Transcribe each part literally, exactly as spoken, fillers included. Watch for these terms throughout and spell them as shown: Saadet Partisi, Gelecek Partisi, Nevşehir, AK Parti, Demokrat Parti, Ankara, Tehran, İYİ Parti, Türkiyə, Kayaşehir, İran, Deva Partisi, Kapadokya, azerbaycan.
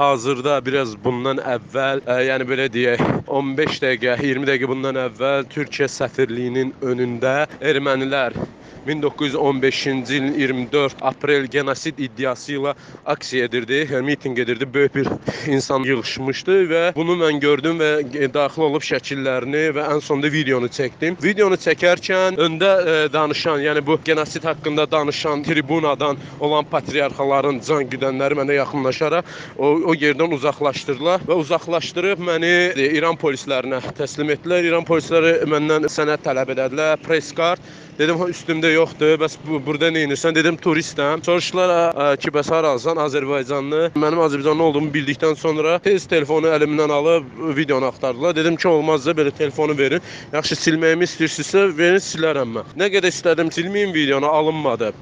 hazırda biraz bundan əvvəl, e, yəni belə deyək, on beş dəqiqə, iyirmi dəqiqə bundan əvvəl Türkiyə səfirliyinin önündə ermənilər min doqquz yüz on beşinci ilin iyirmi dörd aprel genosid iddiası ilə aksiya edirdi, miting edirdi, böyük bir insan yığışmışdı və bunu mən gördüm və daxil olub şəkillərini və ən sonunda videonu çəkdim. Videonu çəkərkən öndə e, danışan, yəni bu genosid haqqında danışan tribunadan olan patriarxaların can güdənləri mənə yaxınlaşaraq o, o yerdən uzaqlaşdırdılar və uzaqlaşdırıb məni e, İran polislərinə təslim etdilər. İran polisləri məndən sənəd tələb edədilər, press card. Dedim üstümdə yoxdur, bəs bu, burada ne inirsən? Dedim turistəm. Soruşdular ki, bəs harasan Azərbaycanlı. Mənim Azərbaycanlı olduğumu bildikdən sonra tez telefonu əlimdən alıb videonu axtardılar. Dedim ki, olmazsa belə telefonu verin. Yaxşı, silməyimi istəyirsinizsə verin, silərəm mən. Nə qədər istədim silməyim, videonu alınmadı.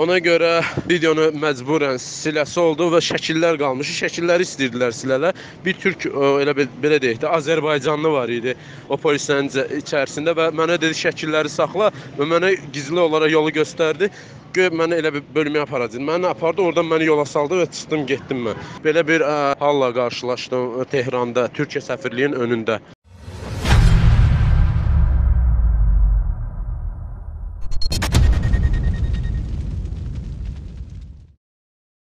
Ona görə videonu məcburən siləsi oldu və şəkillər qalmışdı. Şəkilləri istəyirdilər silələr. Bir türk, elə belə deyək də, Azərbaycanlı var idi o polislərin içərisində və mənə dedi şəkilləri saxla və mənə gizli olaraq yolu göstərdi. Gör, mənə elə bir bölməyə aparacaq. Məni apardı, oradan məni yola saldı və çıxdım, getdim mən. Belə bir ə, halla qarşılaşdım Tehranda, Türkiyə səfirliyinin önündə.